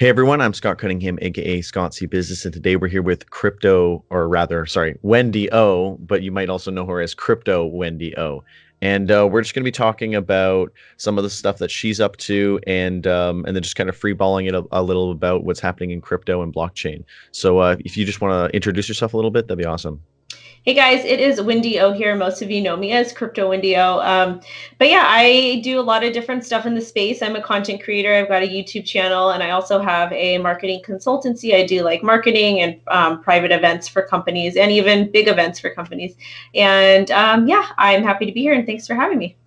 Hey everyone, I'm Scott Cunningham, aka scottcbusiness, and today we're here with Wendy O, but you might also know her as Crypto Wendy O. And we're just going to be talking about some of the stuff that she's up to, and then just kind of freeballing it a little about what's happening in crypto and blockchain. So if you just want to introduce yourself a little bit, that'd be awesome. Hey guys, it is Wendy O here. Most of you know me as Crypto Wendy O. But yeah, I do a lot of different stuff in the space. I'm a content creator. I've got a YouTube channel, and I also have a marketing consultancy. I do like marketing and private events for companies and even big events for companies. And yeah, I'm happy to be here, and thanks for having me.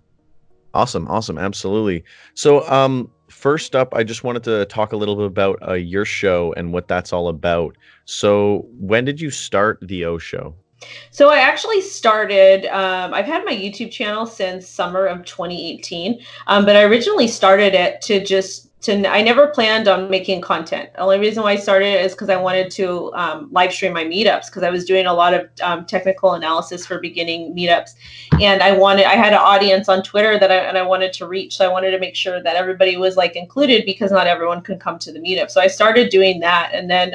Awesome. Awesome. Absolutely. So first up, I just wanted to talk a little bit about your show and what that's all about. So when did you start the O Show? So I actually started, I've had my YouTube channel since summer of 2018, but I originally started it I never planned on making content. The only reason why I started it is because I wanted to live stream my meetups, because I was doing a lot of technical analysis for beginning meetups. And I had an audience on Twitter and I wanted to reach. So I wanted to make sure that everybody was like included, because not everyone could come to the meetup. So I started doing that. And then,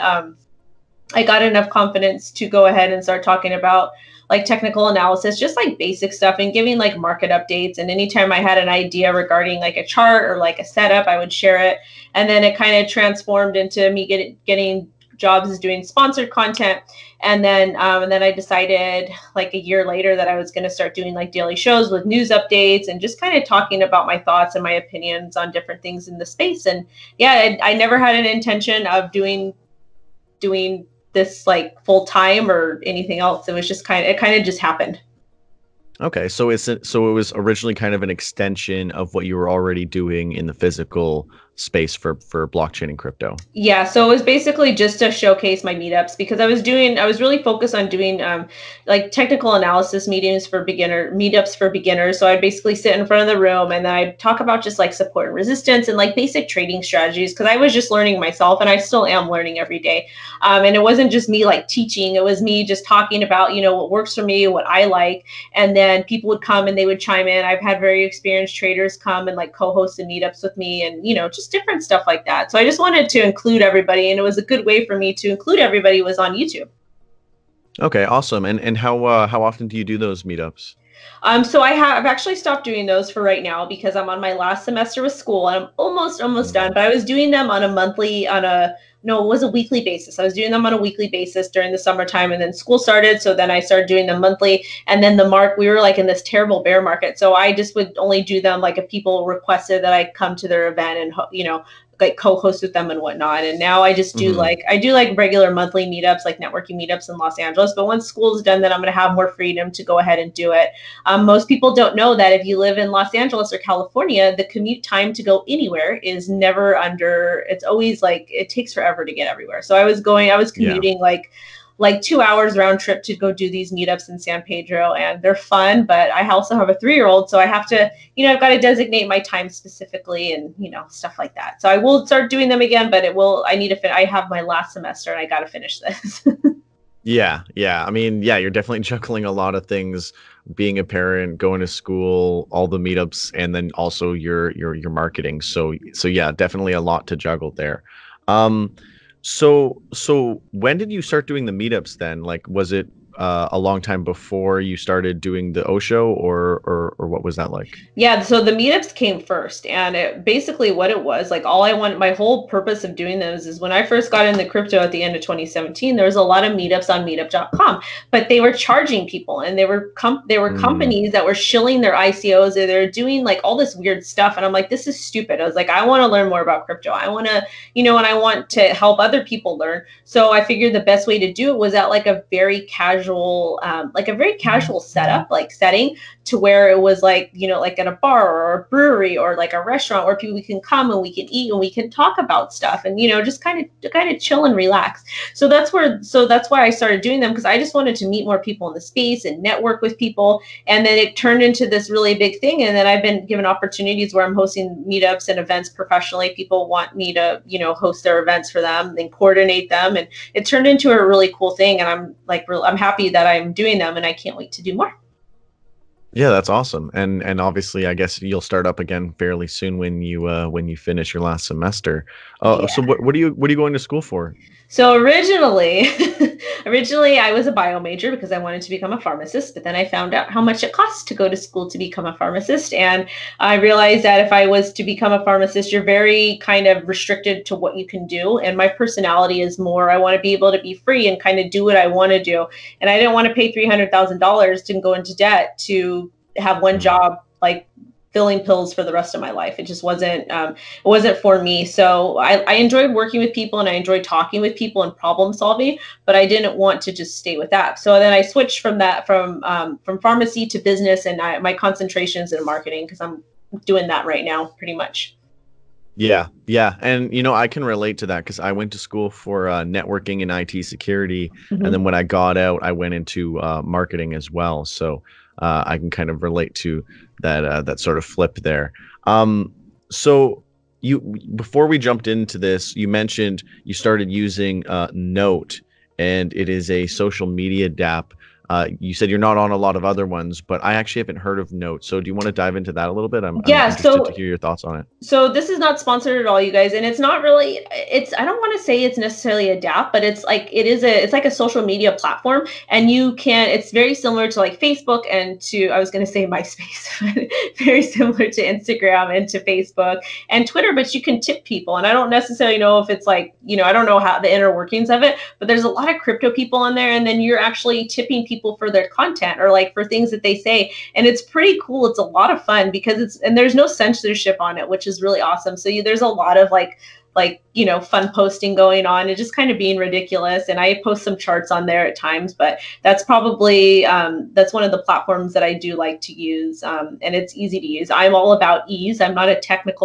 I got enough confidence to go ahead and start talking about like technical analysis, just like basic stuff, and giving like market updates. And anytime I had an idea regarding like a chart or like a setup, I would share it. And then it kind of transformed into me getting jobs as doing sponsored content. And then I decided like a year later that I was going to start doing like daily shows with news updates and just kind of talking about my thoughts and my opinions on different things in the space. And yeah, I never had an intention of doing this like full time or anything else. It was just it kind of just happened. Okay. So so it was originally kind of an extension of what you were already doing in the physical space for blockchain and crypto. Yeah. So it was basically just to showcase my meetups, because I was really focused on doing like technical analysis meetups for beginners. So I'd basically sit in front of the room and then I'd talk about just like support and resistance and like basic trading strategies. Cause I was just learning myself, and I still am learning every day. And it wasn't just me like teaching, it was me just talking about, you know, what works for me, what I like. And then people would come and they would chime in. I've had very experienced traders come and like co-host the meetups with me, and, you know, just different stuff like that. So I just wanted to include everybody, and it was a good way for me to include everybody was on YouTube. Okay, awesome. And how often do you do those meetups? So I've actually stopped doing those for right now, because I'm on my last semester with school and I'm almost done. But I was doing them I was doing them on a weekly basis during the summertime, and then school started. So then I started doing them monthly, and then we were like in this terrible bear market. So I just would only do them like if people requested that I come to their event and, you know, like co-host with them and whatnot. And now I just do like regular monthly meetups, like networking meetups in Los Angeles. But once school's done, then I'm going to have more freedom to go ahead and do it. Most people don't know that if you live in Los Angeles or California, the commute time to go anywhere is never under, it's always like, it takes forever to get everywhere. So I was commuting like 2 hours round trip to go do these meetups in San Pedro, and they're fun, but I also have a 3-year-old. So I have to, you know, I've got to designate my time specifically and, you know, stuff like that. So I will start doing them again, but I have my last semester and I got to finish this. Yeah. Yeah. I mean, yeah, you're definitely juggling a lot of things, being a parent, going to school, all the meetups, and then also your marketing. So yeah, definitely a lot to juggle there. So when did you start doing the meetups then? Like, was it a long time before you started doing the O Show, or what was that like? Yeah, so the meetups came first, and my whole purpose of doing those is when I first got into crypto at the end of 2017, there was a lot of meetups on meetup.com, but they were charging people, and they were companies that were shilling their ICOs, or they're doing like all this weird stuff. And I'm like, this is stupid. I was like, I want to learn more about crypto. I want to, you know, and I want to help other people learn. So I figured the best way to do it was at like a very casual setting, to where it was like, you know, like at a bar or a brewery or like a restaurant where people can come and we can eat and we can talk about stuff and, you know, just kind of chill and relax. So that's why I started doing them, because I just wanted to meet more people in the space and network with people. And then it turned into this really big thing. And then I've been given opportunities where I'm hosting meetups and events professionally. People want me to, you know, host their events for them and coordinate them. And it turned into a really cool thing. And I'm happy that I'm doing them, and I can't wait to do more. Yeah, that's awesome. And obviously, I guess you'll start up again fairly soon when you finish your last semester. So what are you going to school for? So originally I was a bio major because I wanted to become a pharmacist, but then I found out how much it costs to go to school to become a pharmacist. And I realized that if I was to become a pharmacist, you're very kind of restricted to what you can do. And my personality is more, I want to be able to be free and kind of do what I want to do. And I didn't want to pay $300,000, didn't go into debt to have one job, like filling pills for the rest of my life. It just wasn't, it wasn't for me. So I enjoyed working with people and I enjoyed talking with people and problem solving, but I didn't want to just stay with that. So then I switched from that, from pharmacy to business, and my concentration's in marketing because I'm doing that right now pretty much. Yeah. Yeah. And, you know, I can relate to that because I went to school for networking and IT security. Mm-hmm. And then when I got out, I went into marketing as well. So I can kind of relate to that, that sort of flip there. So before we jumped into this, you mentioned you started using Note, and it is a social media dapp. You said you're not on a lot of other ones, but I actually haven't heard of Note. So do you want to dive into that a little bit? I'm interested to hear your thoughts on it. So this is not sponsored at all, you guys. And it's not really, I don't want to say it's necessarily a dapp, but it's like, it's like a social media platform, and you can, it's very similar to like Facebook and to, I was going to say MySpace, very similar to Instagram and to Facebook and Twitter, but you can tip people. And I don't necessarily know if it's like, you know, I don't know how the inner workings of it, but there's a lot of crypto people on there. And then you're actually tipping people for their content or like for things that they say. And it's pretty cool. It's a lot of fun because and there's no censorship on it, which is really awesome. So there's a lot of like, you know, fun posting going on and just kind of being ridiculous. And I post some charts on there at times, but that's probably, that's one of the platforms that I do like to use. And it's easy to use. I'm all about ease. I'm not a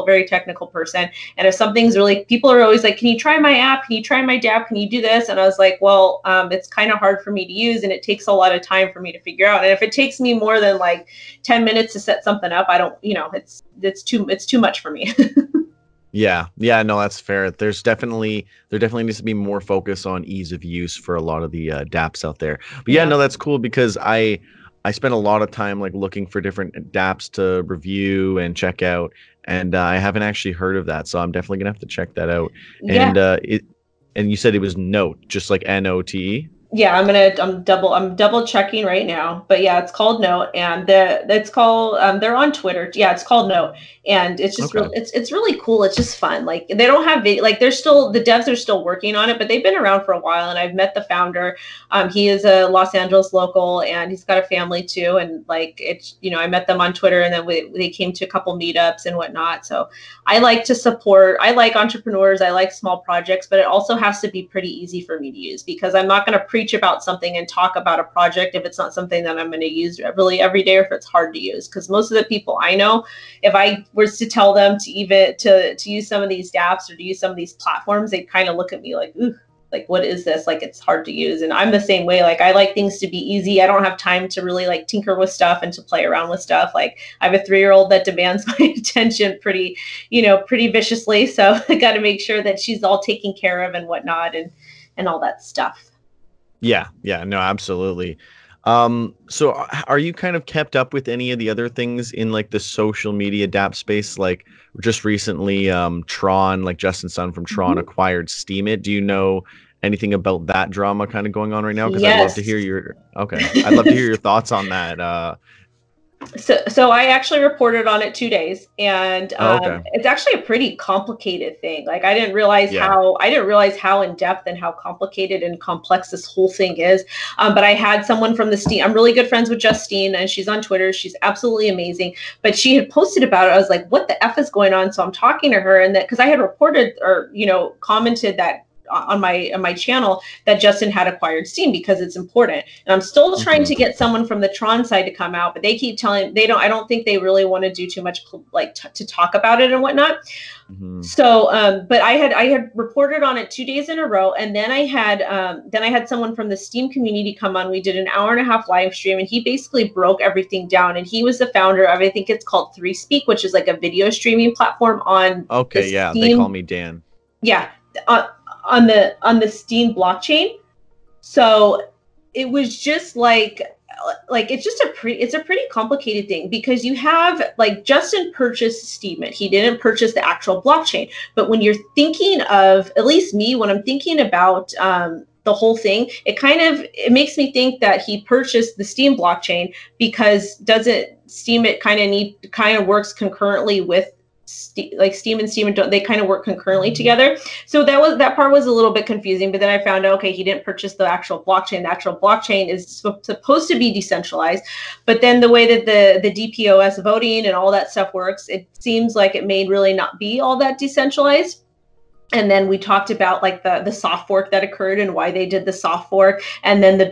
very technical person. And if something's really, people are always like, can you try my app? Can you try my dapp? Can you do this? And I was like, well, it's kind of hard for me to use, and it takes a lot of time for me to figure out. And if it takes me more than like 10 minutes to set something up, I don't, you know, it's too much for me. Yeah. Yeah, no, that's fair. There definitely needs to be more focus on ease of use for a lot of the dapps out there. But yeah, no, that's cool because I spent a lot of time like looking for different dapps to review and check out, and I haven't actually heard of that. So I'm definitely going to have to check that out. Yeah. And you said it was Note, just like N-O-T-E. Yeah, I'm double checking right now, but yeah, it's called Note, and they're on Twitter. Yeah, it's called Note, and it's just it's really cool. It's just fun. Like they don't have the devs are still working on it, but they've been around for a while. And I've met the founder. He is a Los Angeles local, and he's got a family too. And like it's I met them on Twitter, and then they came to a couple meetups and whatnot. So I like to support. I like entrepreneurs. I like small projects, but it also has to be pretty easy for me to use because I'm not going to preach about something and talk about a project if it's not something that I'm going to use really every day, or if it's hard to use. Because most of the people I know, if I was to tell them to use some of these dapps or to use some of these platforms, they kind of look at me like, ooh, like what is this? Like it's hard to use. And I'm the same way. Like I like things to be easy. I don't have time to really like tinker with stuff and to play around with stuff. Like I have a 3-year-old that demands my attention pretty viciously. So I got to make sure that she's all taken care of and whatnot and all that stuff. Yeah. Yeah. No, absolutely. So are you kind of kept up with any of the other things in like the social media dapp space? Like just recently, Tron, like Justin Sun from Tron acquired Steemit. Do you know anything about that drama kind of going on right now? Because I'd love to hear your thoughts on that. So I actually reported on it 2 days, and it's actually a pretty complicated thing. Like I didn't realize how in depth and how complicated and complex this whole thing is. But I had someone from the I'm really good friends with Justine, and she's on Twitter. She's absolutely amazing. But she had posted about it. I was like, what the F is going on? So I'm talking to her, and because I had reported or commented that on my channel that Justin had acquired Steam because it's important. And I'm still trying to get someone from the Tron side to come out, but they keep telling I don't think they really want to do too much like to talk about it and whatnot. So, but I had reported on it 2 days in a row, and then I had someone from the Steam community come on. We did an 1.5-hour live stream, and he basically broke everything down. And he was the founder of, I think it's called 3Speak, which is like a video streaming platform on. Okay, yeah, Steam. They call me Dan. Yeah. On the Steam blockchain. So it was just like like, it's just it's a pretty complicated thing, because you have, like, Justin purchased Steemit. He didn't purchase the actual blockchain. But when you're thinking of, at least me, when I'm thinking about the whole thing, it makes me think that he purchased the Steem blockchain, because Steemit kind of works concurrently with Steem, they kind of work concurrently together. So that part was a little bit confusing, but then I found out, okay, he didn't purchase the actual blockchain. The actual blockchain is supposed to be decentralized, but then the way that the DPoS voting and all that stuff works, it seems like it may really not be all that decentralized. And then we talked about, like, the soft fork that occurred and why they did the soft fork, and then the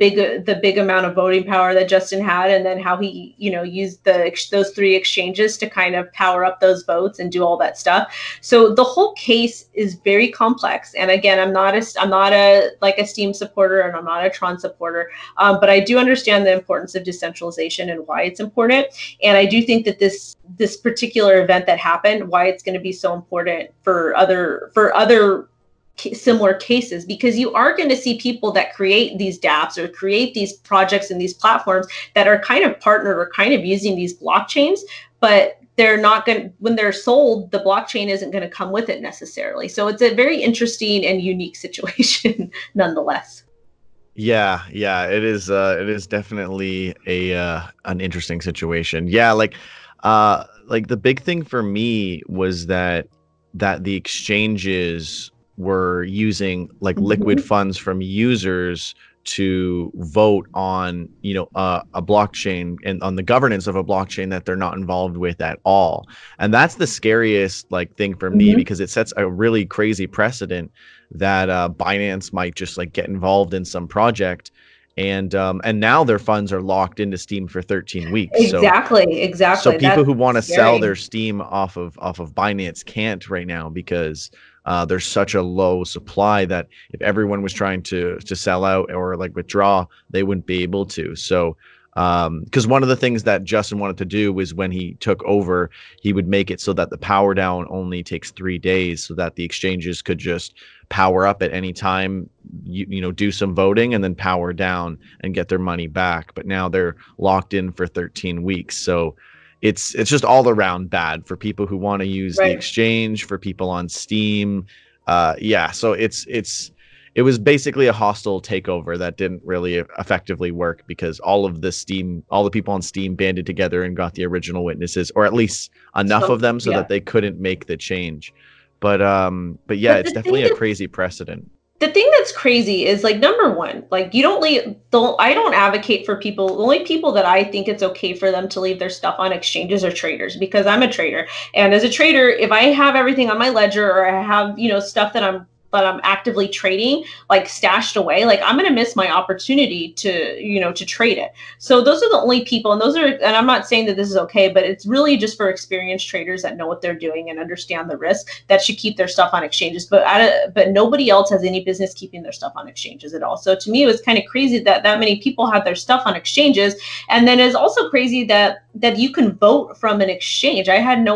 big amount of voting power that Justin had, and then how he, you know, used those three exchanges to kind of power up those votes and do all that stuff. So the whole case is very complex. And again, I'm not a Steem supporter, and I'm not a Tron supporter, but I do understand the importance of decentralization and why it's important. And I do think that this particular event that happened, why it's going to be so important for other similar cases, because you are going to see people that create these dApps or create these projects and these platforms that are kind of partnered or kind of using these blockchains, but they're not going to, when they're sold, the blockchain isn't going to come with it necessarily. So it's a very interesting and unique situation nonetheless. Yeah. Yeah. It is definitely an interesting situation. Yeah. Like the big thing for me was that the exchanges were using, like, liquid funds from users to vote on, you know, a blockchain and on the governance of a blockchain that they're not involved with at all. And that's the scariest, like, thing for me, because it sets a really crazy precedent that Binance might just, like, get involved in some project. And now their funds are locked into Steem for 13 weeks. Exactly, So people who want to sell their Steem off of Binance can't right now, because there's such a low supply that if everyone was trying to sell out or, like, withdraw, they wouldn't be able to. So because one of the things that Justin wanted to do was, when he took over, he would make it so that the power down only takes 3 days, so that the exchanges could just power up at any time, you know, do some voting and then power down and get their money back. But now they're locked in for 13 weeks. So it's just all around bad for people who want to use the exchange, for people on Steem. So it was basically a hostile takeover that didn't really effectively work, because all the people on Steem banded together and got the original witnesses, or at least enough of them so that they couldn't make the change. But yeah, it's definitely a crazy precedent. The thing that's crazy is, like, number one, like, I don't advocate for people. The only people that I think it's okay for them to leave their stuff on exchanges are traders, because I'm a trader. And as a trader, if I have everything on my ledger, or I have, you know, stuff that I'm actively trading, like, stashed away, like, I'm going to miss my opportunity to, you know, to trade it. So those are the only people, and I'm not saying that this is okay, but it's really just for experienced traders that know what they're doing and understand the risk, that should keep their stuff on exchanges. But nobody else has any business keeping their stuff on exchanges at all. So to me, it was kind of crazy that many people had their stuff on exchanges. And then it's also crazy that you can vote from an exchange. I don't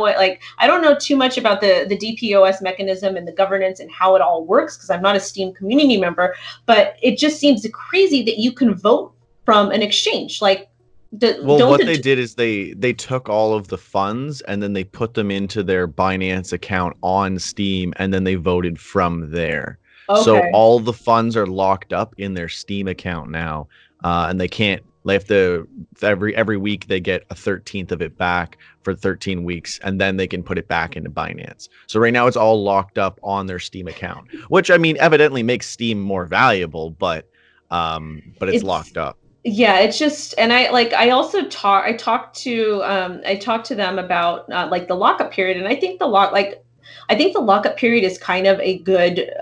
know too much about the DPoS mechanism and the governance and how it all works, because I'm not a Steem community member, but it just seems crazy that you can vote from an exchange. Like, what they did is they took all of the funds and then they put them into their Binance account on Steem, and then they voted from there. Okay. So all the funds are locked up in their Steem account now, and they can't. They have to, every week they get a 13th of it back for 13 weeks, and then they can put it back into Binance. So right now it's all locked up on their Steem account, which, I mean, evidently makes Steem more valuable, but it's locked up. Yeah, it's just, and I talked to them about like the lockup period, and I think the lockup period is kind of a good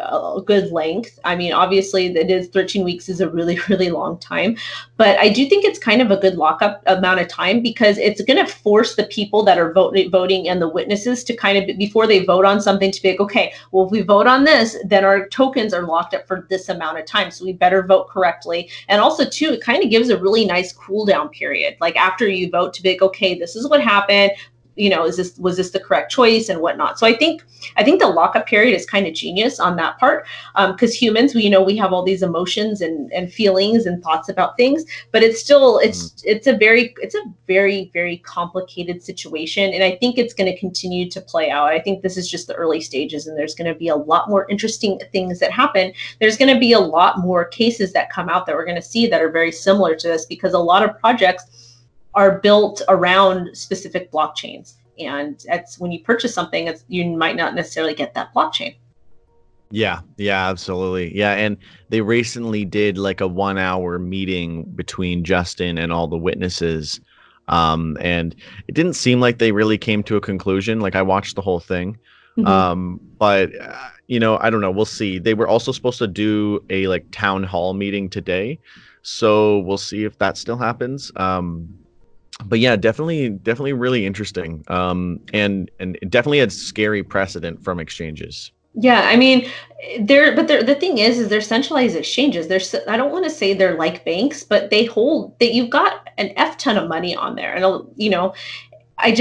length. I mean, obviously, it is 13 weeks is a really, really long time. But I do think it's kind of a good lockup amount of time, because it's going to force the people that are voting and the witnesses to kind of, before they vote on something, to be like, okay, well, if we vote on this, then our tokens are locked up for this amount of time, so we better vote correctly. And also, too, it kind of gives a really nice cool down period. Like, after you vote, to be like, okay, this is what happened. you know, was this the correct choice and whatnot. So I think the lockup period is kind of genius on that part, because humans, we have all these emotions and feelings and thoughts about things, but it's still, it's a very, very complicated situation. And I think it's going to continue to play out. I think this is just the early stages, and there's going to be a lot more interesting things that happen. There's going to be a lot more cases that come out that we're going to see that are very similar to this, because a lot of projects are built around specific blockchains. And that's when you purchase something, you might not necessarily get that blockchain. Yeah. Yeah, absolutely. Yeah. And they recently did like a 1-hour meeting between Justin and all the witnesses. And it didn't seem like they really came to a conclusion. Like, I watched the whole thing. Mm-hmm. But you know, I don't know. We'll see. They were also supposed to do a like town hall meeting today. So we'll see if that still happens. But yeah, definitely really interesting. And it definitely had scary precedent from exchanges. Yeah, I mean, the thing is they're centralized exchanges. I don't want to say they're like banks, but they hold that you've got an F ton of money on there. And, you know, I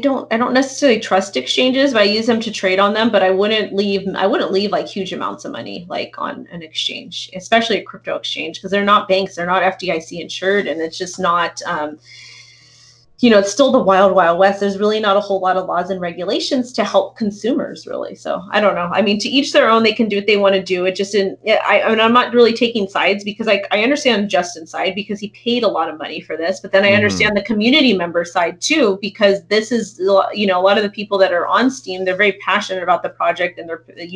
don't necessarily trust exchanges, but I use them to trade on them, but I wouldn't leave like huge amounts of money, like on an exchange, especially a crypto exchange, because they're not banks. They're not FDIC insured. And it's just not, it's still the wild, wild west. There's really not a whole lot of laws and regulations to help consumers really. So I don't know. I mean, to each their own, they can do what they want to do. It just didn't, I'm not really taking sides, because I understand Justin's side because he paid a lot of money for this, but then I understand the community member side too, because this is, a lot of the people that are on Steam, they're very passionate about the project and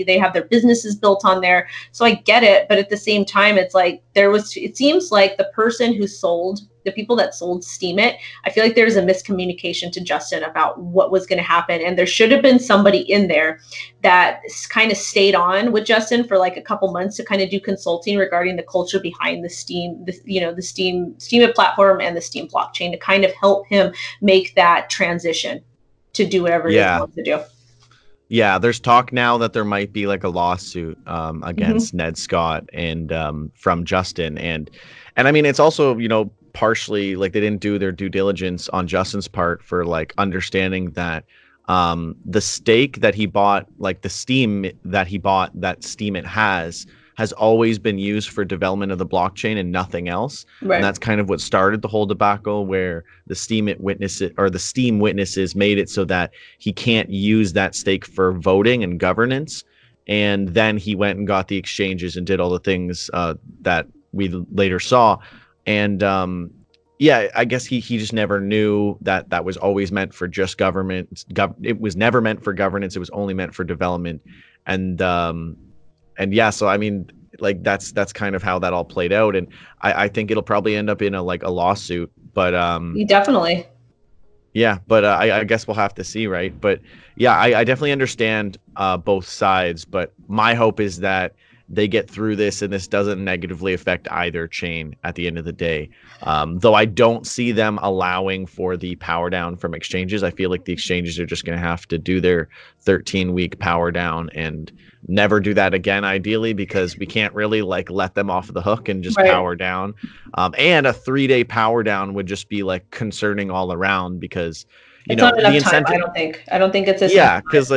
they have their businesses built on there. So I get it. But at the same time, it's like, it seems like the person who sold the people that sold Steemit, I feel like there was a miscommunication to Justin about what was going to happen. And there should have been somebody in there that kind of stayed on with Justin for like a couple months to kind of do consulting regarding the culture behind the Steam, Steemit platform and the Steam blockchain to kind of help him make that transition to do whatever he wants to do. Yeah, there's talk now that there might be like a lawsuit against Ned Scott and from Justin. And I mean, it's also, partially like they didn't do their due diligence on Justin's part for like understanding that the stake that he bought, like the Steam that he bought, that Steemit has always been used for development of the blockchain and nothing else. Right. And that's kind of what started the whole debacle, where the Steam witnesses made it so that he can't use that stake for voting and governance. And then he went and got the exchanges and did all the things that we later saw. And I guess he just never knew that was always meant for just government. It was never meant for governance. It was only meant for development. And yeah, so I mean, like that's kind of how that all played out. And I think it'll probably end up in a lawsuit. But definitely. Yeah, but I guess we'll have to see, right? But yeah, I definitely understand both sides. But my hope is that they get through this and this doesn't negatively affect either chain at the end of the day. Though I don't see them allowing for the power down from exchanges. I feel like the exchanges are just going to have to do their 13-week power down and never do that again, ideally, because we can't really let them off the hook and just power down. And a 3-day power down would just be concerning all around, because it's not enough time. I don't think it's as because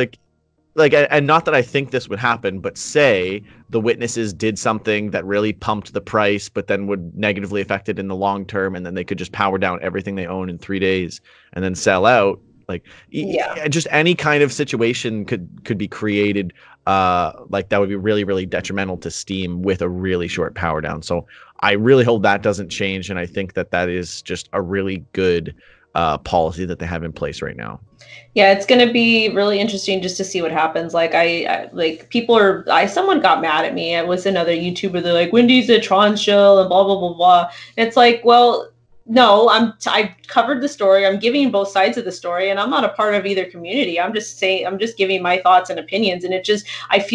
and not that I think this would happen, but say the witnesses did something that really pumped the price, but then would negatively affect it in the long term. And then they could just power down everything they own in 3 days and then sell out. Just any kind of situation could be created. That would be really, really detrimental to Steam with a really short power down. So I really hope that doesn't change. And I think that is just a really good policy that they have in place right now. Yeah, it's going to be really interesting just to see what happens. Someone got mad at me. It was another YouTuber. They're like, "Wendy's a Tron shill and blah, blah, blah, blah." And it's like, well, no, I covered the story. I'm giving both sides of the story, and I'm not a part of either community. I'm just giving my thoughts and opinions. And I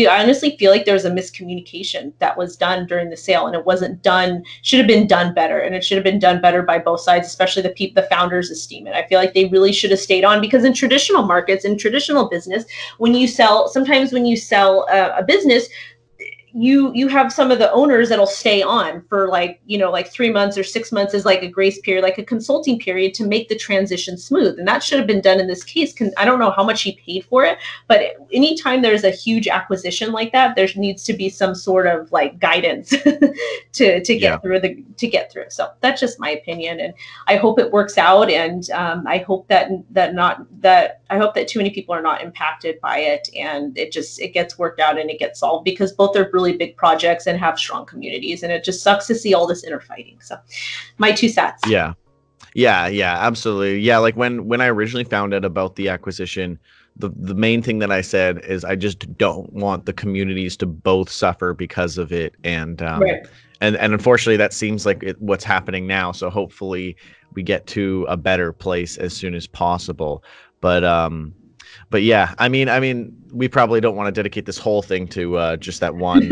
honestly feel like there was a miscommunication that was done during the sale, and it wasn't done, should have been done better. And it should have been done better by both sides, especially the founders of Steemit. I feel like they really should have stayed on, because in traditional markets, in traditional business, when you sell a business, you have some of the owners that'll stay on for like 3 months or 6 months is like a grace period, like a consulting period to make the transition smooth. And that should have been done in this case. I don't know how much he paid for it, but anytime there's a huge acquisition like that, there needs to be some sort of like guidance to get through. So that's just my opinion. And I hope it works out. And I hope that too many people are not impacted by it, and it gets worked out and it gets solved, because both are really big projects and have strong communities, and it just sucks to see all this inner fighting. So my 2 cents. Yeah, absolutely. Yeah, like when I originally found out about the acquisition, the main thing that I said is I just don't want the communities to both suffer because of it. And and unfortunately that seems like what's happening now. So hopefully we get to a better place as soon as possible. But yeah, I mean, we probably don't want to dedicate this whole thing to just that one,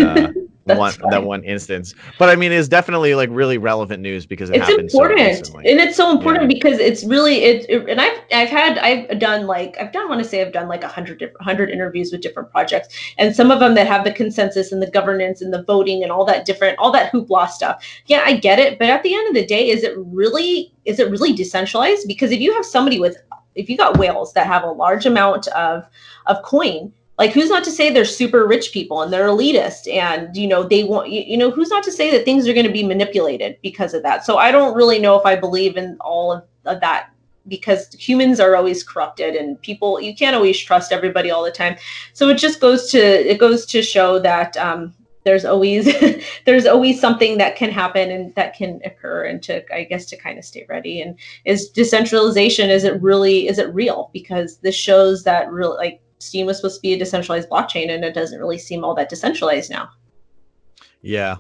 that one instance. But I mean, it's definitely like really relevant news because it's happened so recently. And it's so important because it's really And I've done like 100 interviews with different projects, and some of them that have the consensus and the governance and the voting and all that hoopla stuff. Yeah, I get it, but at the end of the day, is it really decentralized? Because if you have somebody with if you got whales that have a large amount of coin, like who's not to say they're super rich people and they're elitist, and they want who's not to say that things are going to be manipulated because of that. So I don't really know if I believe in all of that, because humans are always corrupted, and people, you can't always trust everybody all the time. So it just goes to show that there's always something that can happen and that can occur, and I guess to kind of stay ready. And is decentralization, is it real? Because this shows that really, like, Steam was supposed to be a decentralized blockchain, and it doesn't really seem all that decentralized now. Yeah.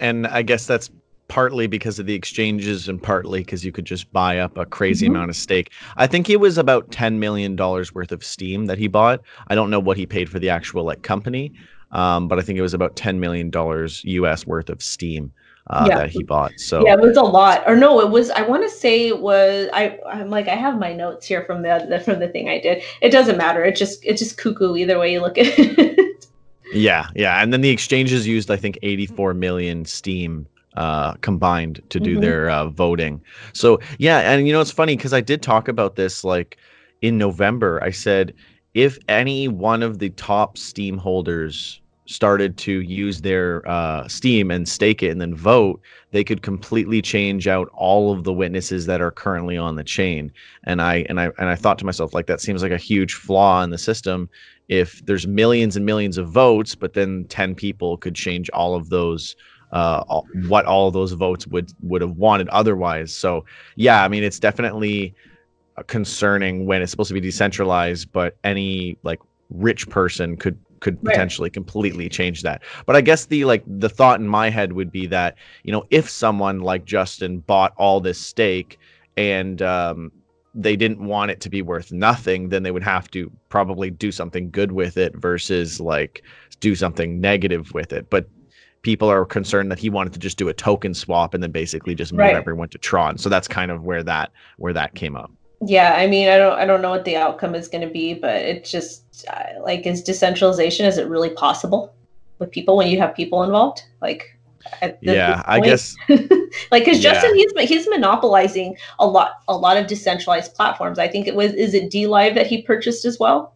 And I guess that's partly because of the exchanges and partly because you could just buy up a crazy amount of stake. I think it was about $10 million worth of Steam that he bought. I don't know what he paid for the actual like company. But I think it was about $10 million US worth of Steam that he bought. So yeah, it was a lot. Or no, it was, I want to say it was, I'm like, I have my notes here from the thing I did. It doesn't matter. It's just cuckoo either way you look at it. Yeah. And then the exchanges used, I think, 84 million Steam combined to do their voting. So yeah. And it's funny because I did talk about this like in November. I said, if any one of the top Steam holders started to use their Steam and stake it and then vote, they could completely change out all of the witnesses that are currently on the chain. And I thought to myself, like, that seems like a huge flaw in the system. If there's millions and millions of votes, but then 10 people could change all of those, what all of those votes would have wanted otherwise. So yeah, I mean, it's definitely concerning when it's supposed to be decentralized, but any like rich person could potentially completely change that. But I guess the thought in my head would be that, if someone like Justin bought all this stake and they didn't want it to be worth nothing, then they would have to probably do something good with it versus like do something negative with it. But people are concerned that he wanted to just do a token swap and then basically just move everyone to Tron. So that's kind of where that came up. Yeah, I mean, I don't know what the outcome is going to be, but it's just like, is decentralization, is it really possible with people when you have people involved? Like, I guess like, because Justin, he's monopolizing a lot of decentralized platforms. I think is it DLive that he purchased as well?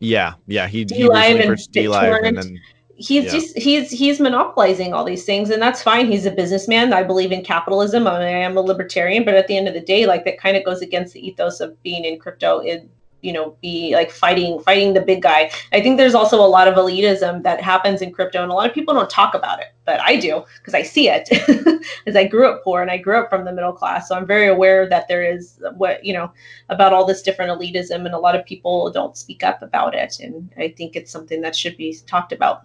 Yeah, he recently purchased DLive, and then he's monopolizing all these things, and that's fine. He's a businessman. I believe in capitalism. I am a libertarian, but at the end of the day, like, that kind of goes against the ethos of being in crypto. It, be like fighting the big guy. I think there's also a lot of elitism that happens in crypto, and a lot of people don't talk about it, but I do, because I see it, because I grew up poor and I grew up from the middle class. So I'm very aware that there is about all this different elitism, and a lot of people don't speak up about it. And I think it's something that should be talked about.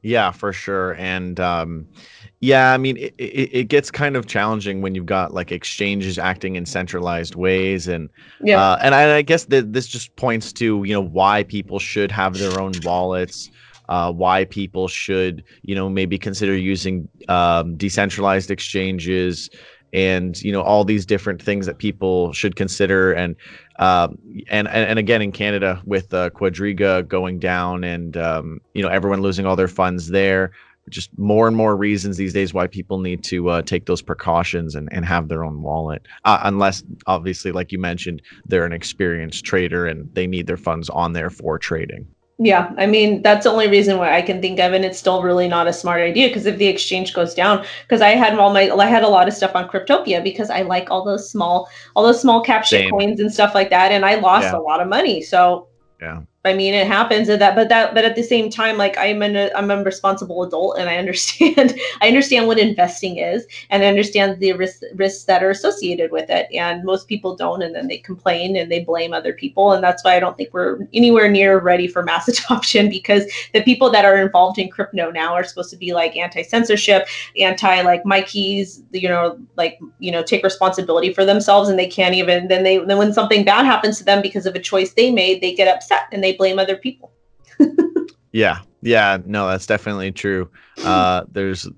Yeah, for sure. And I mean, it gets kind of challenging when you've got like exchanges acting in centralized ways. And I guess that this just points to, why people should have their own wallets, why people should, maybe consider using decentralized exchanges. and, you know, all these different things that people should consider. And again, in Canada with Quadriga going down and, you know, everyone losing all their funds there, just more and more reasons these days why people need to take those precautions and have their own wallet, unless obviously, like you mentioned, they're an experienced trader and they need their funds on there for trading. Yeah, I mean, that's the only reason why I can think of, and it's still really not a smart idea, because if the exchange goes down, because I had a lot of stuff on Cryptopia because I like all those small cap shit coins and stuff like that, and I lost a lot of money. So yeah, I mean, it happens at that, but at the same time, like I'm a responsible adult, and I understand what investing is, and I understand the risks that are associated with it. And most people don't, and then they complain and they blame other people. And that's why I don't think we're anywhere near ready for mass adoption, because the people that are involved in crypto now are supposed to be like anti-censorship, anti my keys, take responsibility for themselves, and they can't even, then when something bad happens to them because of a choice they made, they get upset and they blame other people. Yeah, no, that's definitely true. There's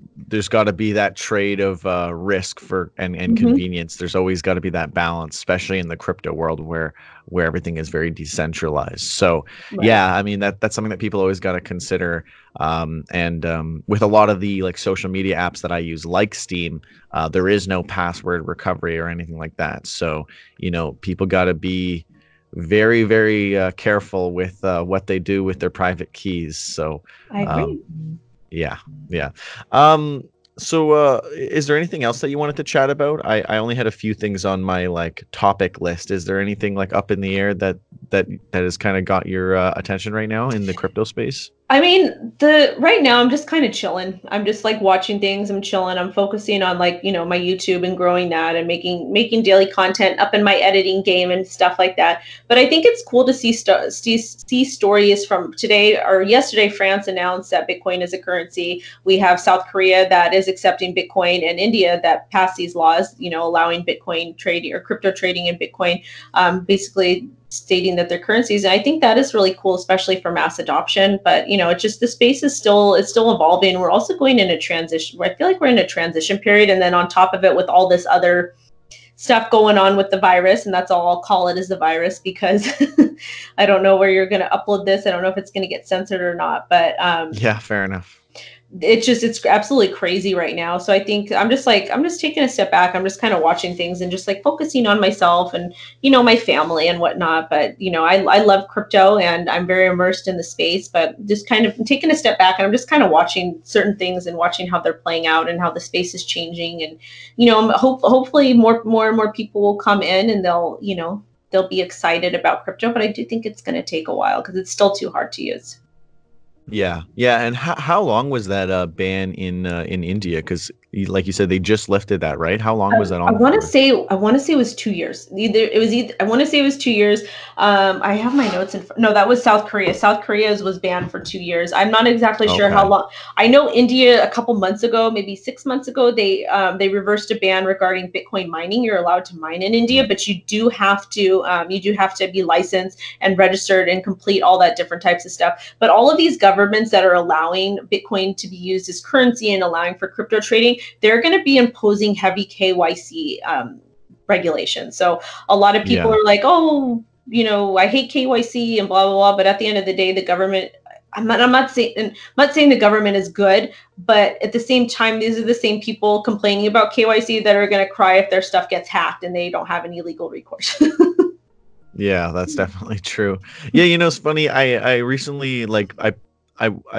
got to be that trade of risk for and convenience. There's always got to be that balance, especially in the crypto world where everything is very decentralized. So right. Yeah, I mean, that's something that people always got to consider. With a lot of the like social media apps that I use, like Steam, there is no password recovery or anything like that. So, you know, people got to be very, very careful with what they do with their private keys. So I agree. Yeah. So is there anything else that you wanted to chat about? I only had a few things on my like topic list. Is there anything like up in the air that has kind of got your attention right now in the crypto space? I mean, right now I'm just kind of chilling. I'm just like watching things. I'm chilling. I'm focusing on like, you know, my YouTube and growing that and making daily content, up in my editing game and stuff like that. But I think it's cool to see stories from today or yesterday. France announced that Bitcoin is a currency. We have South Korea that is accepting Bitcoin, and India that passed these laws, you know, allowing Bitcoin trading or crypto trading in Bitcoin, basically stating that they're currencies. And I think that is really cool, especially for mass adoption. But, you know, it's just the space is still evolving. We're also going in a transition where I feel like we're in a transition period. And then on top of it, with all this other stuff going on with the virus, and that's all I'll call it, is the virus, because I don't know where you're going to upload this. I don't know if it's going to get censored or not, but yeah, fair enough. It's absolutely crazy right now. So I think I'm just taking a step back. I'm just kind of watching things and just like focusing on myself and, you know, my family and whatnot. But, you know, I love crypto and I'm very immersed in the space, but just kind of taking a step back, and I'm just kind of watching certain things and watching how they're playing out and how the space is changing. And, you know, hopefully more and more people will come in and they'll be excited about crypto. But I do think it's going to take a while because it's still too hard to use. Yeah. And how long was that ban in India? Because like you said, they just lifted that, right? How long was that on? I want to say it was 2 years. I have my notes no, that was South Korea. South Korea's was banned for 2 years. I'm not exactly sure how long. I know India a couple months ago, maybe 6 months ago, they reversed a ban regarding Bitcoin mining. You're allowed to mine in India, but you do have to be licensed and registered and complete all that different types of stuff. But all of these governments that are allowing Bitcoin to be used as currency and allowing for crypto trading, they're going to be imposing heavy KYC regulations. So a lot of people are like, oh, you know, I hate KYC and blah, blah, blah. But at the end of the day, the government, I'm not saying the government is good, but at the same time, these are the same people complaining about KYC that are going to cry if their stuff gets hacked and they don't have any legal recourse. Yeah, that's definitely true. Yeah, you know, it's funny. I recently, like, I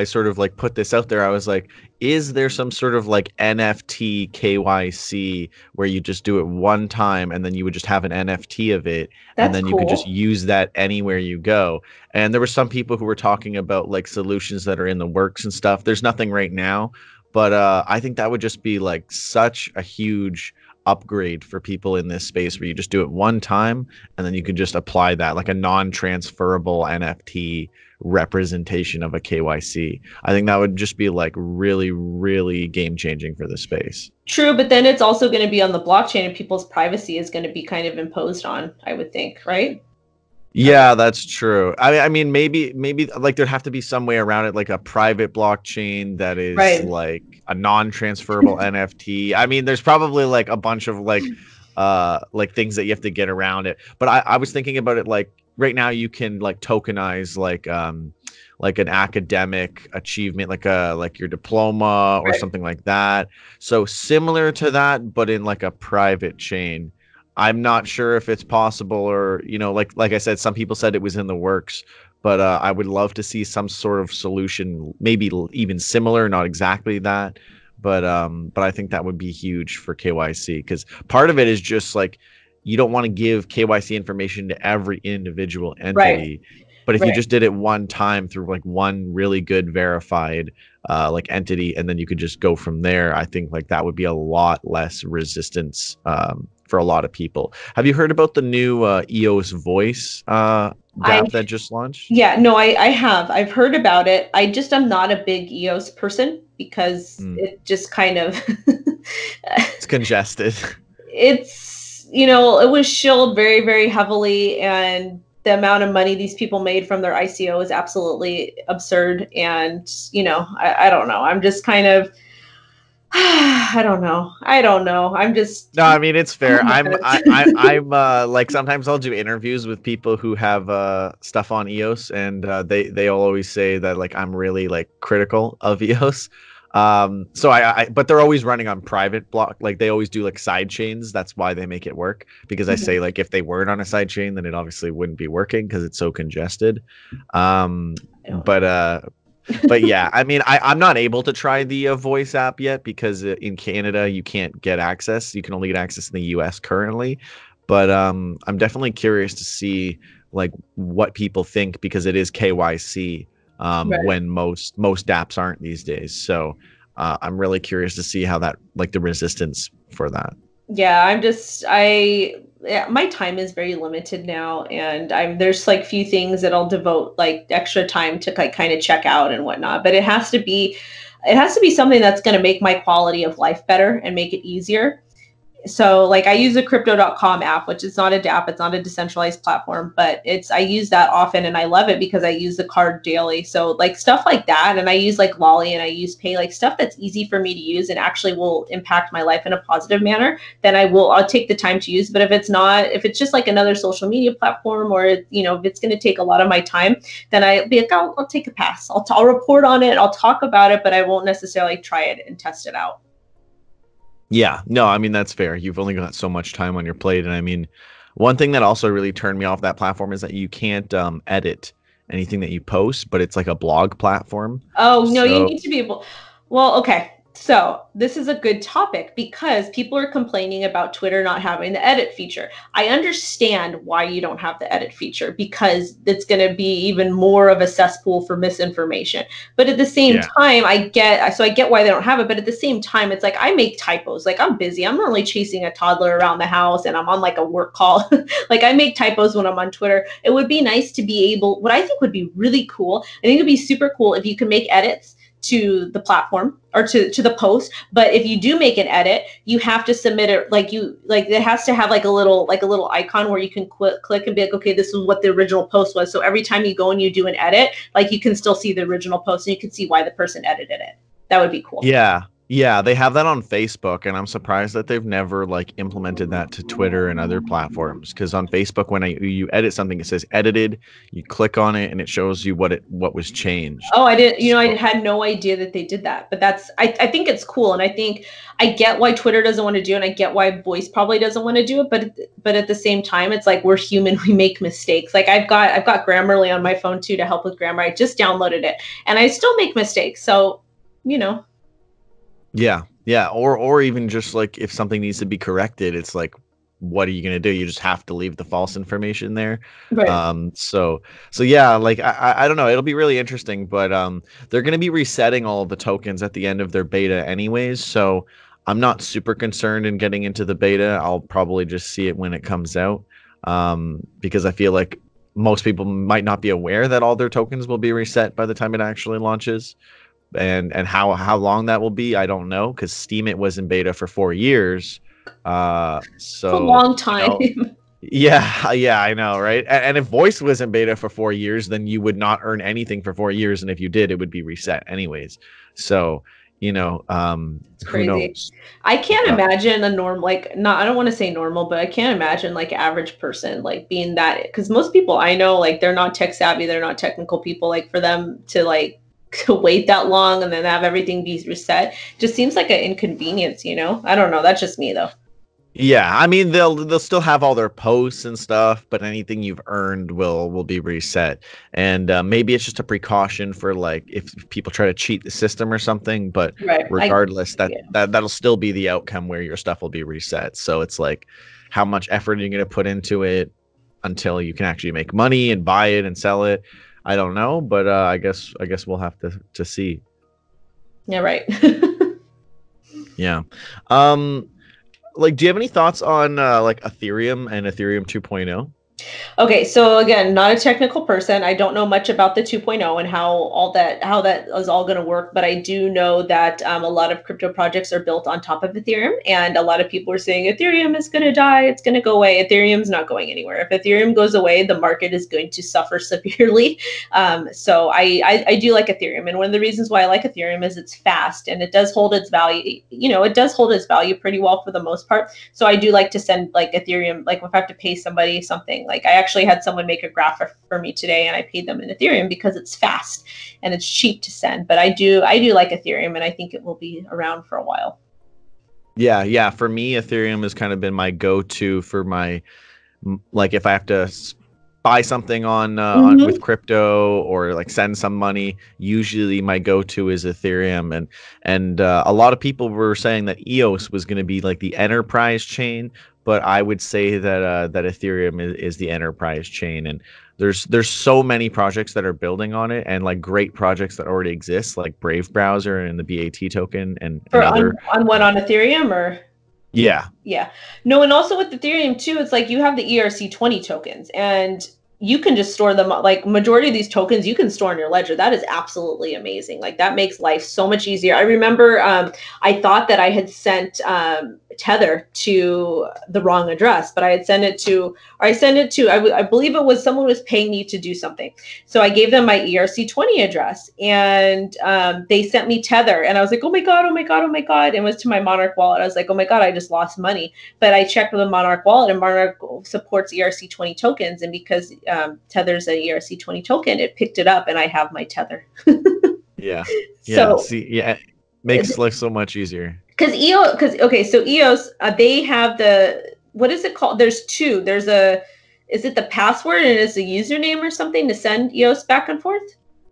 sort of like put this out there. I was like, is there some sort of like NFT KYC where you just do it one time and then you would just have an NFT of it? That's and then cool. You could just use that anywhere you go. And there were some people who were talking about like solutions that are in the works and stuff. There's nothing right now, but I think that would just be like such a huge upgrade for people in this space where you just do it one time and then you can just apply that like a non-transferable NFT representation of a KYC. I think that would just be like really, really game changing for the space. True, but then it's also going to be on the blockchain and people's privacy is going to be kind of imposed on, I would think, right? Yeah, that's true. I mean, maybe like there'd have to be some way around it, like a private blockchain that is like a non-transferable NFT. I mean, there's probably like a bunch of like things that you have to get around it. But I was thinking about it, like right now you can like tokenize like an academic achievement, like your diploma or something like that. So similar to that, but in like a private chain. I'm not sure if it's possible, or, you know, like I said, some people said it was in the works, but I would love to see some sort of solution, maybe even similar, not exactly that, but I think that would be huge for KYC, because part of it is just like, you don't want to give KYC information to every individual entity, but if you just did it one time through like one really good verified like entity, and then you could just go from there, I think like that would be a lot less resistance for a lot of people. Have you heard about the new EOS Voice dapp that just launched? Yeah, no, I have. I've heard about it. I just am not a big EOS person because it just kind of... It's congested. It's, you know, it was shilled very, very heavily, and the amount of money these people made from their ICO is absolutely absurd. And, you know, I don't know. I'm just kind of... I don't know. I'm just... No, I mean, it's fair. I'm like, sometimes I'll do interviews with people who have stuff on EOS, and they'll always say that like I'm really like critical of EOS. So but they're always running on private block. Like they always do like side chains. That's why they make it work, because I say like, if they weren't on a side chain, then it obviously wouldn't be working because it's so congested. But yeah, I mean, I'm not able to try the voice app yet because in Canada, you can't get access. You can only get access in the US currently. But I'm definitely curious to see like what people think, because it is KYC when most dapps aren't these days. So I'm really curious to see how that, like the resistance for that. Yeah, my time is very limited now, and there's like few things that I'll devote like extra time to like kind of check out and whatnot, but it has to be something that's going to make my quality of life better and make it easier. So like I use a crypto.com app, which is not a dapp, it's not a decentralized platform, but I use that often, and I love it because I use the card daily. So like stuff like that, and I use like Lolly and I use Pay, like stuff that's easy for me to use and actually will impact my life in a positive manner, then I'll take the time to use. But if it's just like another social media platform, or you know, if it's going to take a lot of my time, then I'll be like, I'll take a pass. I'll report on it, I'll talk about it, but I won't necessarily try it and test it out. Yeah, no, I mean, that's fair. You've only got so much time on your plate. And I mean, one thing that also really turned me off that platform is that you can't edit anything that you post, but it's like a blog platform. Oh, no, you need to be able. Well, okay. So this is a good topic, because people are complaining about Twitter not having the edit feature. I understand why you don't have the edit feature, because it's going to be even more of a cesspool for misinformation. But at the same time, I get why they don't have it. But at the same time, it's like, I make typos. Like I'm busy. I'm only chasing a toddler around the house, and I'm on like a work call. Like I make typos when I'm on Twitter. It would be nice to be able, what I think would be really cool, I think it'd be super cool if you can make edits to the platform or to the post. But if you do make an edit, you have to submit it. Like it has to have like a little icon where you can click and be like, okay, this is what the original post was. So every time you go and you do an edit, like you can still see the original post and you can see why the person edited it. That would be cool. Yeah. Yeah, they have that on Facebook, and I'm surprised that they've never like implemented that to Twitter and other platforms. Because on Facebook, when you edit something, it says edited. You click on it, and it shows you what was changed. Oh, I didn't. You know, I had no idea that they did that. But that's I think it's cool, and I think I get why Twitter doesn't want to do it, and I get why Voice probably doesn't want to do it. But at the same time, it's like we're human; we make mistakes. Like I've got Grammarly on my phone too to help with grammar. I just downloaded it, and I still make mistakes. So, you know. Yeah. Or even just like if something needs to be corrected, it's like, what are you going to do? You just have to leave the false information there. Right. So yeah, like, I don't know. It'll be really interesting, but they're going to be resetting all of the tokens at the end of their beta anyways. So I'm not super concerned in getting into the beta. I'll probably just see it when it comes out, because I feel like most people might not be aware that all their tokens will be reset by the time it actually launches. And how long that will be, I don't know, because Steemit was in beta for 4 years. So it's a long time. You know, Yeah, I know, right? And if voice was in beta for 4 years, then you would not earn anything for 4 years, and if you did, it would be reset anyways. So, you know, it's crazy. I can't imagine a normal, like, not, I don't want to say normal, but I can't imagine like average person like being that, because most people I know, like, they're not tech savvy, they're not technical people, like for them to wait that long and then have everything be reset just seems like an inconvenience, you know? I don't know, that's just me though. Yeah, I mean, they'll still have all their posts and stuff, but anything you've earned will be reset. And maybe it's just a precaution for like if people try to cheat the system or something. But right, regardless, that'll still be the outcome where your stuff will be reset. So it's like, how much effort are you going to put into it until you can actually make money and buy it and sell it? I don't know, but I guess we'll have to see. Yeah. Right. Yeah. Like, do you have any thoughts on like Ethereum and Ethereum 2.0? Okay, so again, not a technical person. I don't know much about the 2.0 and how that is all going to work. But I do know that a lot of crypto projects are built on top of Ethereum, and a lot of people are saying Ethereum is going to die. It's going to go away. Ethereum's not going anywhere. If Ethereum goes away, the market is going to suffer severely. So I do like Ethereum, and one of the reasons why I like Ethereum is it's fast and it does hold its value. You know, it does hold its value pretty well for the most part. So I do like to send like Ethereum, like if I have to pay somebody something. Like I actually had someone make a graph for me today, and I paid them in Ethereum because it's fast and it's cheap to send. But I do like Ethereum, and I think it will be around for a while. Yeah. For me, Ethereum has kind of been my go-to for my, like, if I have to buy something on with crypto or like send some money. Usually my go-to is Ethereum, and a lot of people were saying that EOS was going to be like the enterprise chain. But I would say that that Ethereum is the enterprise chain, and there's so many projects that are building on it, and like great projects that already exist, like Brave Browser and the BAT token, and other on Ethereum or. Yeah. No, and also with Ethereum too, it's like you have the ERC20 tokens, and you can just store them, like majority of these tokens you can store in your ledger. That is absolutely amazing. Like that makes life so much easier. I remember I thought that I had sent Tether to the wrong address, but I had sent it to, I believe it was someone was paying me to do something. So I gave them my ERC20 address, and they sent me Tether, and I was like, oh my God. It was to my Monarch wallet. I was like, oh my God, I just lost money. But I checked with the Monarch wallet, and Monarch supports ERC20 tokens. And because Tether's an ERC20 token, it picked it up, and I have my Tether. Yeah. So, see, yeah, it makes life so much easier. Because EOS, they have the, what is it called? There's two. There's a, is it the password and it's a username or something to send EOS back and forth?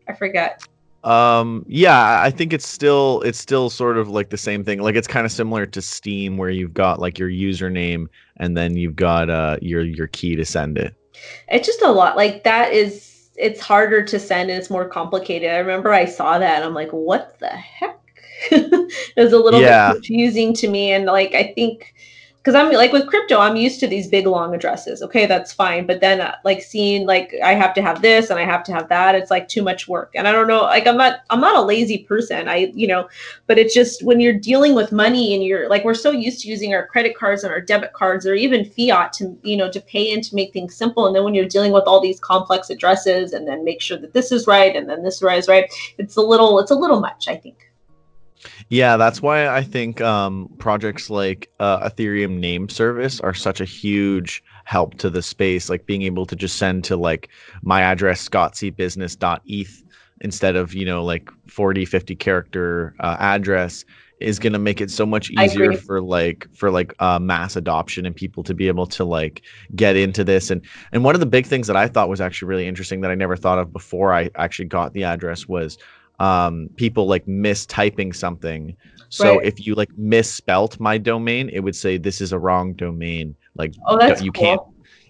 I forget. Yeah, I think it's still sort of like the same thing. Like it's kind of similar to Steam, where you've got like your username and then you've got your key to send it. It's just a lot like that is, it's harder to send and it's more complicated. I remember I saw that and I'm like, what the heck? It was a little bit confusing to me, and like I think because I'm like with crypto, I'm used to these big long addresses. Okay, that's fine, but then like seeing like I have to have this and I have to have that, it's like too much work. And I don't know, like I'm not a lazy person, but it's just when you're dealing with money and you're like we're so used to using our credit cards and our debit cards or even fiat to pay in to make things simple, and then when you're dealing with all these complex addresses and then make sure that this is right and then this is right, it's a little much, I think. Yeah, that's why I think projects like Ethereum Name Service are such a huge help to the space. Like being able to just send to like my address, scottcbusiness.eth, instead of, like 40, 50 character address, is going to make it so much easier for mass adoption and people to be able to like get into this. And one of the big things that I thought was actually really interesting that I never thought of before I actually got the address was people like mistyping something. So if you like misspelt my domain, it would say this is a wrong domain. Like, oh, that's you cool. Can't.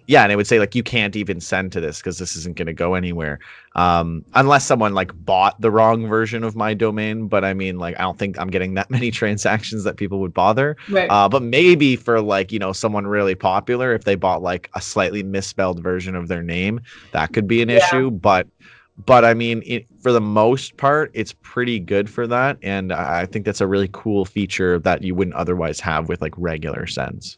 Yeah, and it would say like you can't even send to this because this isn't going to go anywhere, unless someone like bought the wrong version of my domain. But I mean, like I don't think I'm getting that many transactions that people would bother. Right. But maybe for like someone really popular, if they bought like a slightly misspelled version of their name, that could be an issue. But I mean, for the most part, it's pretty good for that. And I think that's a really cool feature that you wouldn't otherwise have with like regular sends.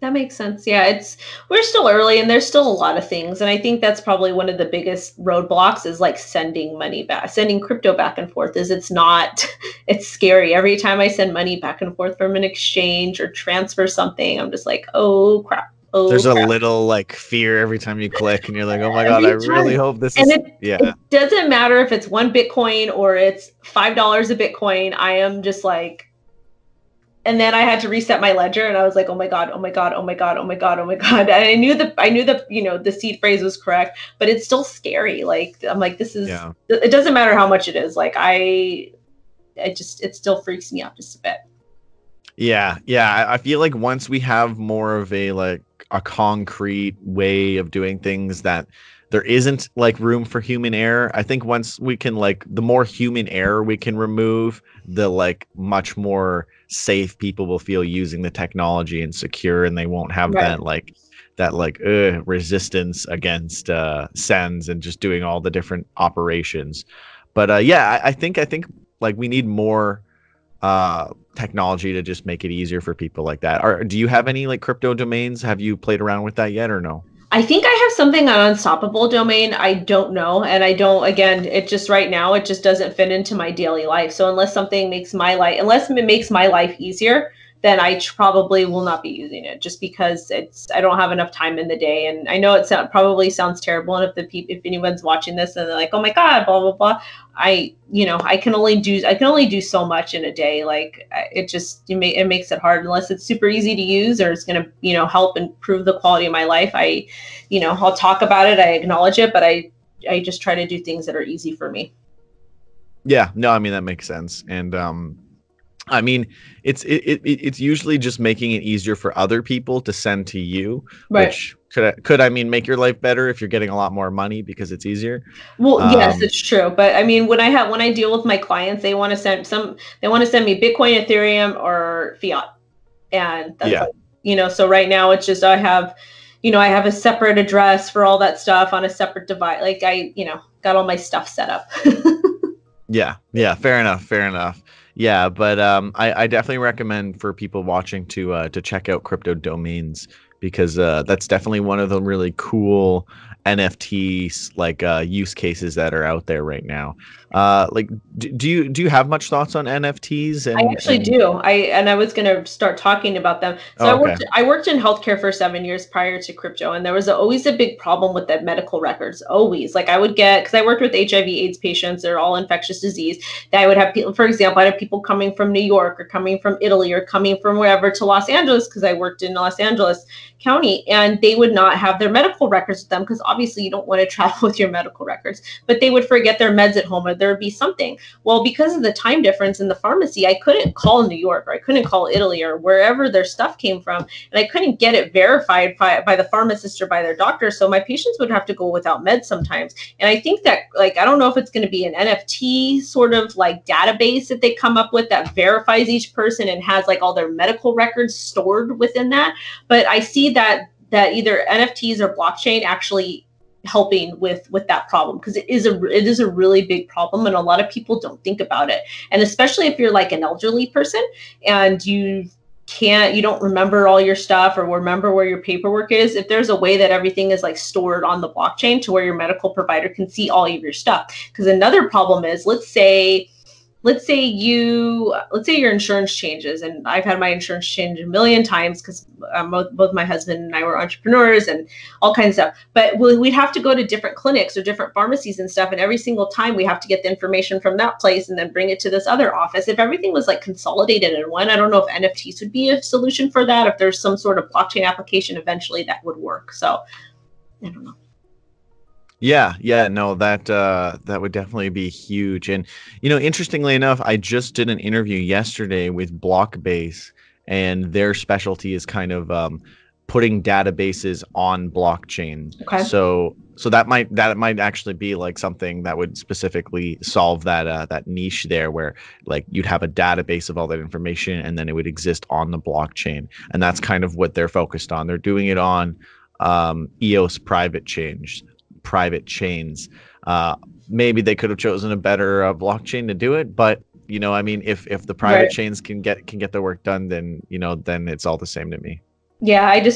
That makes sense. Yeah, we're still early and there's still a lot of things. And I think that's probably one of the biggest roadblocks is like sending money back, sending crypto back and forth it's scary. Every time I send money back and forth from an exchange or transfer something, I'm just like, oh crap. Oh, there's a little like fear every time you click and you're like, oh my God, I really hope this is, yeah. It doesn't matter if it's one Bitcoin or it's $5 a Bitcoin. I am just like, and then I had to reset my ledger and I was like, oh my God, oh my God, oh my God, oh my God, oh my God. And I knew the, you know, the seed phrase was correct, but it's still scary. Like, I'm like, this is, yeah. It doesn't matter how much it is. Like it still freaks me out just a bit. Yeah. Yeah. I feel like once we have more of a, like, a concrete way of doing things that there isn't like room for human error. I think once we can like the more human error we can remove, the like much more safe people will feel using the technology and secure, and they won't have right. that resistance against sends and just doing all the different operations. But I think like we need more technology to just make it easier for people like that. Do you have any like crypto domains? Have you played around with that yet or no? I think I have something on Unstoppable Domain. I don't know. And I don't, again, right now, it just doesn't fit into my daily life. So unless it makes my life easier, then I probably will not be using it just because I don't have enough time in the day. And I know probably sounds terrible. And if anyone's watching this and they're like, oh my God, blah, blah, blah. I can only do so much in a day. Like it makes it hard unless it's super easy to use or it's going to, you know, help improve the quality of my life. I'll talk about it. I acknowledge it, but I just try to do things that are easy for me. Yeah, no, I mean, that makes sense. And, I mean, it's usually just making it easier for other people to send to you, right. Which could make your life better if you're getting a lot more money because it's easier. Well, yes, it's true. But I mean, when I deal with my clients, they want to send me Bitcoin, Ethereum, or fiat, and that's yeah. So right now it's just I have a separate address for all that stuff on a separate device. Like I got all my stuff set up. Yeah, fair enough. Yeah, but I definitely recommend for people watching to check out crypto domains because that's definitely one of the really cool NFTs use cases that are out there right now. Do you have much thoughts on NFTs? I actually do. I was going to start talking about them. So okay. I worked in healthcare for 7 years prior to crypto, and there was always a big problem with the medical records. Always, because I worked with HIV/AIDS patients. They're all infectious disease. That I would have people, for example, I had people coming from New York or coming from Italy or coming from wherever to Los Angeles because I worked in Los Angeles County, and they would not have their medical records with them because obviously you don't want to travel with your medical records. But they would forget their meds at home, or there would be something. Well, because of the time difference in the pharmacy, I couldn't call New York or I couldn't call Italy or wherever their stuff came from, and I couldn't get it verified by the pharmacist or by their doctor. So my patients would have to go without meds sometimes. And I think that I don't know if it's going to be an NFT sort of database that they come up with that verifies each person and has all their medical records stored within that. But I see that either NFTs or blockchain actually helping with that problem because it is a really big problem and a lot of people don't think about it. And especially if you're an elderly person and you don't remember all your stuff or remember where your paperwork is, if there's a way that everything is stored on the blockchain to where your medical provider can see all of your stuff. Because another problem is, let's say your insurance changes, and I've had my insurance change a million times because both my husband and I were entrepreneurs and all kinds of stuff. But we'd have to go to different clinics or different pharmacies and stuff. And every single time we have to get the information from that place and then bring it to this other office. If everything was consolidated in one, I don't know if NFTs would be a solution for that. If there's some sort of blockchain application, eventually that would work. So I don't know. Yeah, no, that would definitely be huge. And, interestingly enough, I just did an interview yesterday with BlockBase, and their specialty is kind of putting databases on blockchain. Okay. So that might actually be something that would specifically solve that niche there, where you'd have a database of all that information and then it would exist on the blockchain. And that's kind of what they're focused on. They're doing it on EOS private chains. Maybe they could have chosen a better blockchain to do it, but if the private right. chains can get the work done, then it's all the same to me. Yeah, I do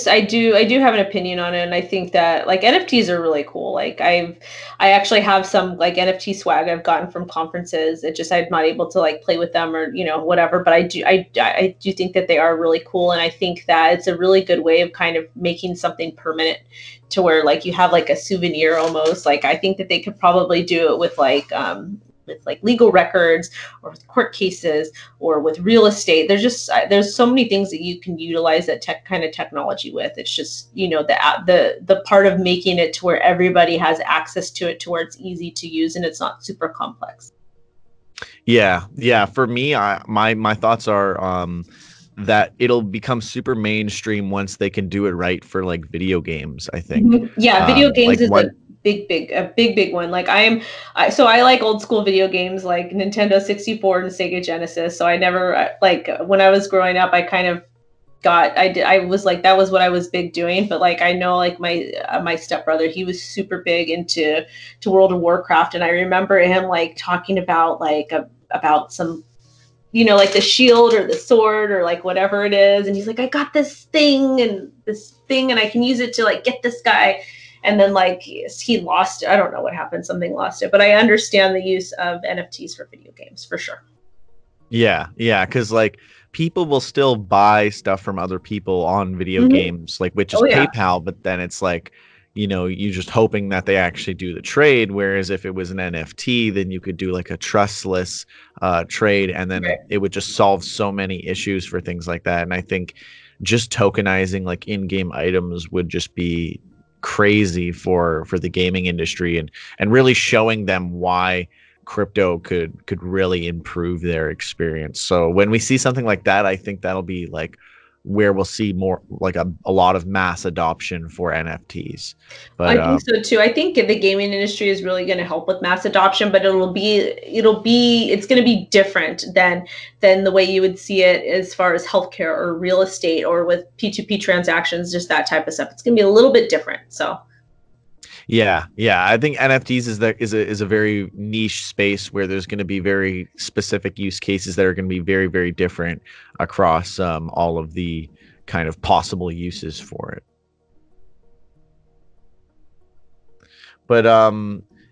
have an opinion on it, and I think that like NFTs are really cool. Like I actually have some like NFT swag I've gotten from conferences. It just I'm not able to like play with them or, you know, whatever, but I do think that they are really cool, and I think that it's a really good way of kind of making something permanent to where like you have like a souvenir almost. Like I think that they could probably do it with legal records or with court cases or with real estate. There's so many things that you can utilize that tech kind of technology with. It's just, you know, the part of making it to where everybody has access to it, to where it's easy to use and it's not super complex. Yeah. Yeah. For me, my thoughts are, that it'll become super mainstream once they can do it right for like video games, I think. Yeah. Video games like is what, a big one. Like I like old school video games like Nintendo 64 and Sega Genesis. So I never, like when I was growing up, I kind of got, I was like, that was what I was big doing. But like, I know like my stepbrother, he was super big into World of Warcraft. And I remember him like talking about about some, you know, like the shield or the sword or like whatever it is. And he's like, I got this thing and I can use it to like get this guy. And then like he lost it. I don't know what happened. Something lost it. But I understand the use of NFTs for video games for sure. Yeah. Yeah. Because like people will still buy stuff from other people on video games, like which is PayPal. But then it's like, you know, you're just hoping that they actually do the trade. Whereas if it was an NFT, then you could do like a trustless trade. And then it would just solve so many issues for things like that. And I think just tokenizing like in-game items would just be crazy for the gaming industry and really showing them why crypto could really improve their experience. So when we see something like that, I think that'll be like where we'll see more like a lot of mass adoption for NFTs. But I think so too. I think the gaming industry is really going to help with mass adoption, but it's going to be different than the way you would see it as far as healthcare or real estate or with P2P transactions, just that type of stuff. It's going to be a little bit different. So yeah, I think NFTs is a very niche space where there's going to be very specific use cases that are going to be very, very different across all of the kind of possible uses for it. But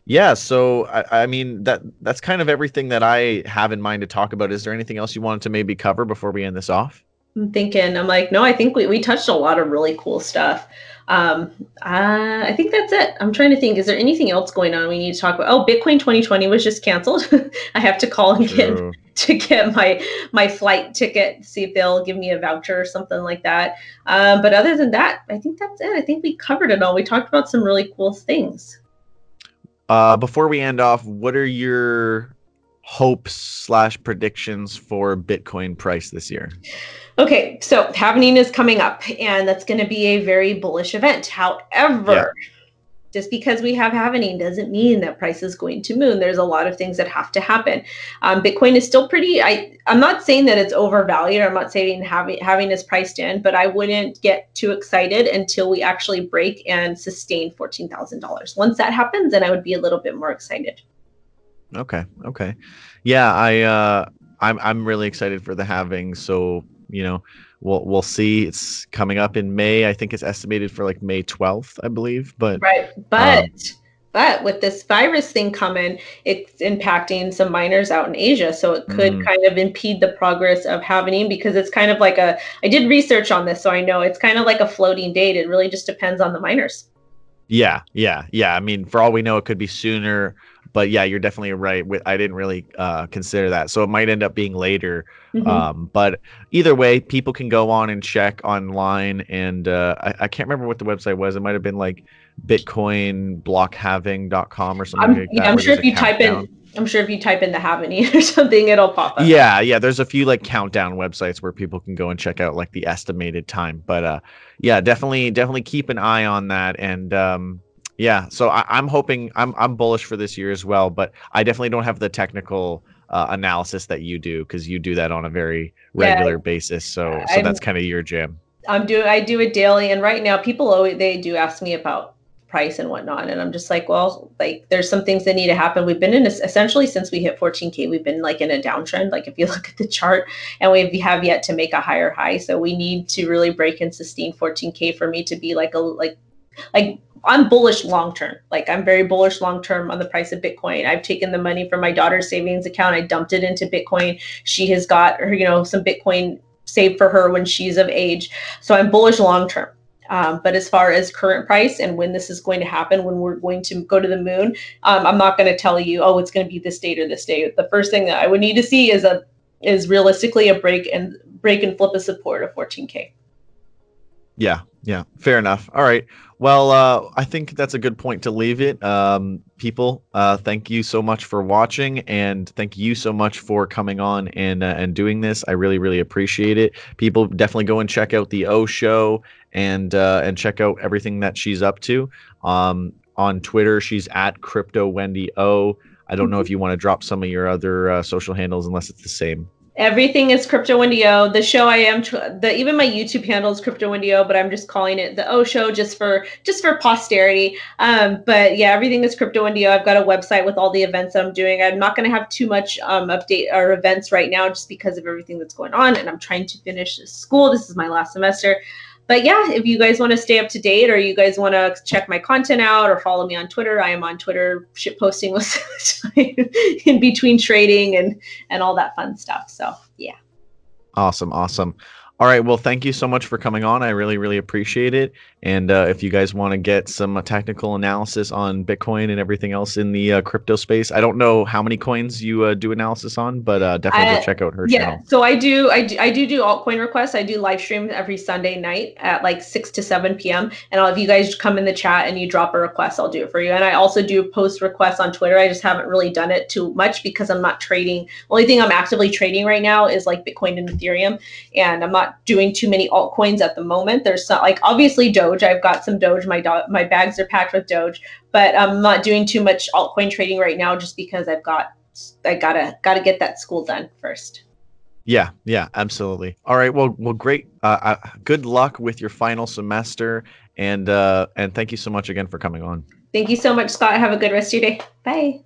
yeah, so I mean that's kind of everything that I have in mind to talk about. Is there anything else you wanted to maybe cover before we end this off? I think we touched a lot of really cool stuff. I think that's it. I'm trying to think, is there anything else going on we need to talk about? Oh, Bitcoin 2020 was just canceled. I have to call and get my flight ticket, see if they'll give me a voucher or something like that. But other than that, I think that's it. I think we covered it all. We talked about some really cool things. Before we end off, what are your hopes / predictions for Bitcoin price this year? Okay, so halvening is coming up, and that's going to be a very bullish event. However, just because we have halvening doesn't mean that price is going to moon. There's a lot of things that have to happen. Bitcoin is still pretty, I'm not saying that it's overvalued. I'm not saying having is priced in, but I wouldn't get too excited until we actually break and sustain $14,000. Once that happens, then I would be a little bit more excited. Okay. Yeah, I'm really excited for the halving. So, you know, we'll see. It's coming up in May. I think it's estimated for like May 12th, I believe. But with this virus thing coming, it's impacting some miners out in Asia. So it could kind of impede the progress of halvening, because it's kind of like I did research on this, so I know it's kind of like a floating date. It really just depends on the miners. Yeah. I mean, for all we know, it could be sooner. But yeah, you're definitely right. I didn't really consider that. So it might end up being later. But either way, people can go on and check online. And I can't remember what the website was. It might have been like bitcoinblockhalving.com or something like that. I'm sure if you type in the halving or something, it'll pop up. Yeah. There's a few like countdown websites where people can go and check out like the estimated time. But yeah, definitely keep an eye on that. And yeah, so I'm hoping I'm bullish for this year as well, but I definitely don't have the technical analysis that you do, because you do that on a very regular basis. So that's kind of your jam. I do it daily, and right now people always do ask me about price and whatnot. And I'm just like, well, like there's some things that need to happen. We've been in essentially since we hit 14K, we've been like in a downtrend. Like if you look at the chart, and we have yet to make a higher high. So we need to really break and sustain 14K for me to be like a, like I'm bullish long-term. Like I'm very bullish long-term on the price of Bitcoin. I've taken the money from my daughter's savings account. I dumped it into Bitcoin. She has got, you know, some Bitcoin saved for her when she's of age. So I'm bullish long-term. But as far as current price and when this is going to happen, when we're going to go to the moon, I'm not going to tell you, oh, it's going to be this date or this date. The first thing that I would need to see is realistically a break and flip of support of 14K. Yeah. Yeah. Fair enough. All right. Well, I think that's a good point to leave it. People, thank you so much for watching, and thank you so much for coming on and doing this. I really, really appreciate it. People, definitely go and check out the O Show and check out everything that she's up to. On Twitter, she's at Crypto Wendy O. I don't know if you want to drop some of your other social handles, unless it's the same. Everything is Crypto Wendy O. The show even my YouTube handle is Crypto Wendy O, but I'm just calling it the O Show just for posterity. But yeah, everything is Crypto Wendy O. I've got a website with all the events that I'm doing. I'm not going to have too much update or events right now, just because of everything that's going on, and I'm trying to finish school. This is my last semester. But yeah, if you guys want to stay up to date, or you guys want to check my content out, or follow me on Twitter, I am on Twitter shitposting most of the time in between trading and all that fun stuff. So yeah. Awesome. Awesome. All right. Well, thank you so much for coming on. I really, really appreciate it. And if you guys want to get some technical analysis on Bitcoin and everything else in the crypto space, I don't know how many coins you do analysis on, but definitely go check out her channel. Yeah. So I do altcoin requests. I do live stream every Sunday night at like 6 to 7 p.m. And if you guys come in the chat and you drop a request, I'll do it for you. And I also do post requests on Twitter. I just haven't really done it too much because I'm not trading. Only thing I'm actively trading right now is like Bitcoin and Ethereum, and I'm not doing too many altcoins at the moment. There's not, like, obviously Doge. I've got some Doge. My bags are packed with Doge, but I'm not doing too much altcoin trading right now, just because I gotta get that school done first. Yeah. Yeah, absolutely. All right. Well, great. Good luck with your final semester, and thank you so much again for coming on. Thank you so much, Scott. Have a good rest of your day. Bye.